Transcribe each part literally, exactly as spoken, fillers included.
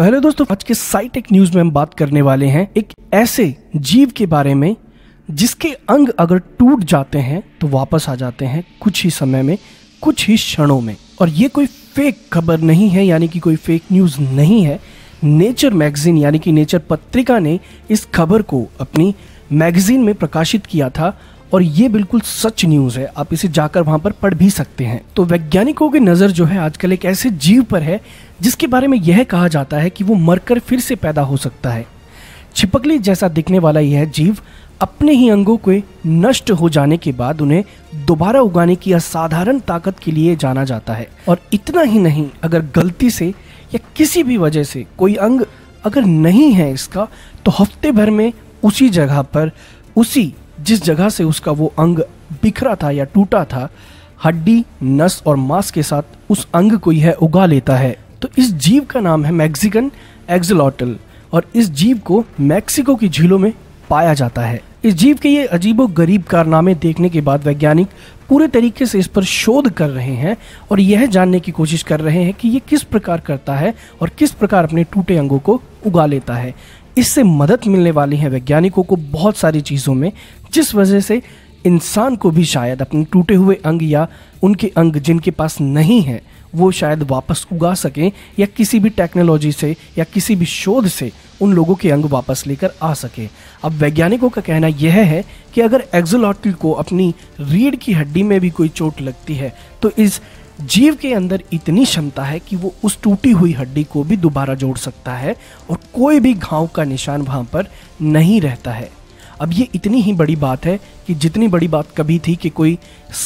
तो हेलो दोस्तों, आज के साइटेक न्यूज में हम बात करने वाले हैं एक ऐसे जीव के बारे में जिसके अंग अगर टूट जाते हैं तो वापस आ जाते हैं कुछ ही समय में, कुछ ही क्षणों में। और ये कोई फेक खबर नहीं है, यानी कि कोई फेक न्यूज नहीं है। नेचर मैगजीन यानी कि नेचर पत्रिका ने इस खबर को अपनी मैगजीन में प्रकाशित किया था और ये बिल्कुल सच न्यूज़ है। आप इसे जाकर वहाँ पर पढ़ भी सकते हैं। तो वैज्ञानिकों की नज़र जो है आजकल एक ऐसे जीव पर है जिसके बारे में यह कहा जाता है कि वो मरकर फिर से पैदा हो सकता है। छिपकली जैसा दिखने वाला यह जीव अपने ही अंगों के नष्ट हो जाने के बाद उन्हें दोबारा उगाने की असाधारण ताकत के लिए जाना जाता है। और इतना ही नहीं, अगर गलती से या किसी भी वजह से कोई अंग अगर नहीं है इसका, तो हफ्ते भर में उसी जगह पर, उसी जिस जगह से उसका वो अंग बिखरा था या टूटा था, हड्डी, नस और मांस के साथ उस अंग को यह उगा लेता है। तो इस जीव का नाम है मैक्सिकन एक्सोलॉटल और इस जीव को मैक्सिको की झीलों में पाया जाता है। इस जीव के ये अजीबोगरीब कारनामे देखने के बाद वैज्ञानिक पूरे तरीके से इस पर शोध कर रहे हैं और यह जानने की कोशिश कर रहे हैं कि ये किस प्रकार करता है और किस प्रकार अपने टूटे अंगों को उगा लेता है। इससे मदद मिलने वाली है वैज्ञानिकों को बहुत सारी चीज़ों में, जिस वजह से इंसान को भी शायद अपने टूटे हुए अंग या उनके अंग जिनके पास नहीं है वो शायद वापस उगा सकें या किसी भी टेक्नोलॉजी से या किसी भी शोध से उन लोगों के अंग वापस लेकर आ सकें। अब वैज्ञानिकों का कहना यह है कि अगर एक्सोलॉटल को अपनी रीढ़ की हड्डी में भी कोई चोट लगती है तो इस जीव के अंदर इतनी क्षमता है कि वो उस टूटी हुई हड्डी को भी दोबारा जोड़ सकता है और कोई भी घाव का निशान वहाँ पर नहीं रहता है। अब ये इतनी ही बड़ी बात है कि जितनी बड़ी बात कभी थी कि कोई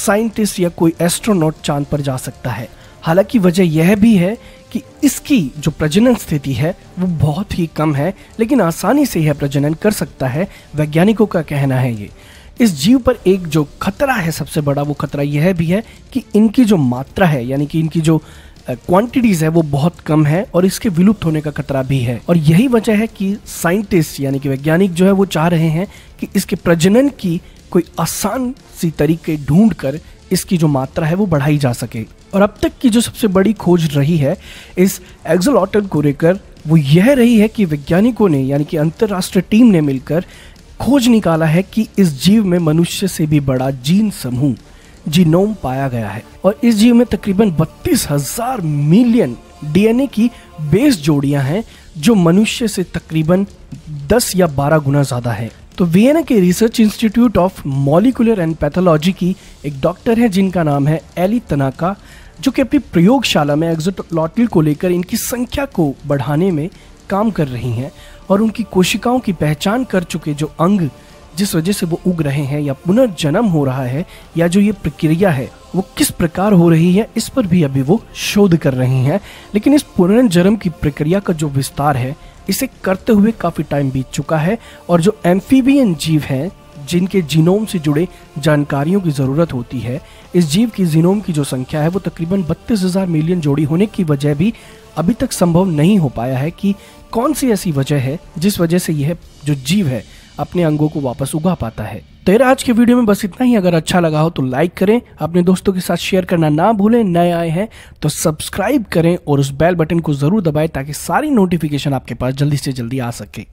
साइंटिस्ट या कोई एस्ट्रोनॉट चांद पर जा सकता है। हालांकि वजह यह भी है कि इसकी जो प्रजनन स्थिति है वो बहुत ही कम है, लेकिन आसानी से यह प्रजनन कर सकता है, वैज्ञानिकों का कहना है ये। इस जीव पर एक जो खतरा है सबसे बड़ा, वो खतरा यह भी है कि इनकी जो मात्रा है यानी कि इनकी जो क्वांटिटीज़ है वो बहुत कम है और इसके विलुप्त होने का खतरा भी है। और यही वजह है कि साइंटिस्ट यानी कि वैज्ञानिक जो है वो चाह रहे हैं कि इसके प्रजनन की कोई आसान सी तरीके ढूंढ कर इसकी जो मात्रा है वो बढ़ाई जा सके। और अब तक की जो सबसे बड़ी खोज रही है इस एक्सोलॉटल को लेकर वो यह रही है कि वैज्ञानिकों ने यानी कि अंतर्राष्ट्रीय टीम ने मिलकर खोज निकाला है कि इस जीव में मनुष्य से भी बड़ा जीन समूह, जीनोम पाया गया है। और इस जीव में तकरीबन बत्तीस हजार मिलियन डीएनए की बेस जोड़ियां हैं जो मनुष्य से तकरीबन दस या बारह गुना ज़्यादा है। तो वियना के research institute of molecular and pathology की एक डॉक्टर है जिनका नाम है एली तनाका, जो कि अपनी प्रयोगशाला में एक्सोलॉटल को लेकर इनकी संख्या को बढ़ाने में काम कर रही हैं और उनकी कोशिकाओं की पहचान कर चुके जो अंग जिस वजह से वो उग रहे हैं या पुनर्जन्म हो रहा है या जो ये प्रक्रिया है वो किस प्रकार हो रही है, इस पर भी अभी वो शोध कर रही हैं। लेकिन इस पुनर्जन्म की प्रक्रिया का जो विस्तार है इसे करते हुए काफ़ी टाइम बीत चुका है और जो एम्फीबियन जीव हैं जिनके जीनोम से जुड़े जानकारियों की ज़रूरत होती है, इस जीव की जीनोम की जो संख्या है वो तकरीबन बत्तीस हज़ार मिलियन जोड़ी होने की वजह भी अभी तक संभव नहीं हो पाया है कि कौन सी ऐसी वजह है जिस वजह से यह जो जीव है अपने अंगों को वापस उगा पाता है। तो यार आज के वीडियो में बस इतना ही। अगर अच्छा लगा हो तो लाइक करें, अपने दोस्तों के साथ शेयर करना ना भूलें, नए आए हैं तो सब्सक्राइब करें और उस बेल बटन को जरूर दबाएं ताकि सारी नोटिफिकेशन आपके पास जल्दी से जल्दी आ सके।